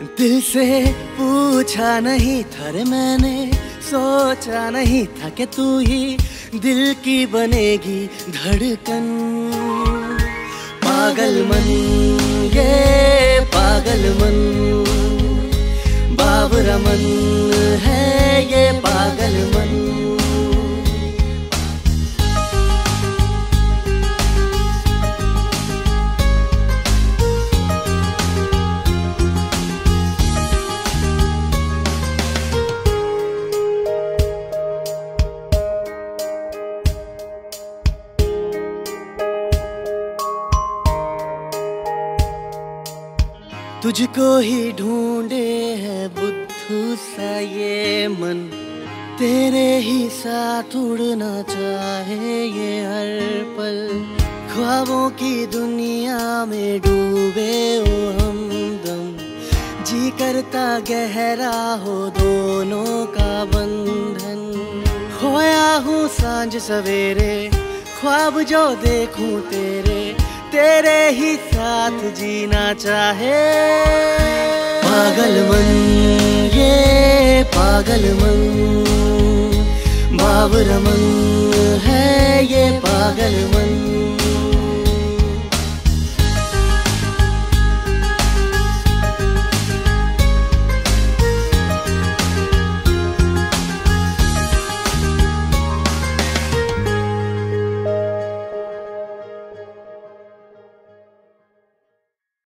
दिल से पूछा नहीं था रे मैंने, सोचा नहीं था कि तू ही दिल की बनेगी धड़कन। पागल मन ये पागल मन, बावरा मन है ये पागल मन। तुझको ही ढूंढे है बुद्धू सा ये मन, तेरे ही साथ उड़ना चाहे ये हर पल। ख्वाबों की दुनिया में डूबे हो हमदम, जी करता गहरा हो दोनों का बंधन। खोया हूँ सांझ सवेरे, ख्वाब जो देखूं तेरे, तेरे ही साथ जीना चाहे। पागल मन ये पागल मन, बावरा मन है ये पागल मन।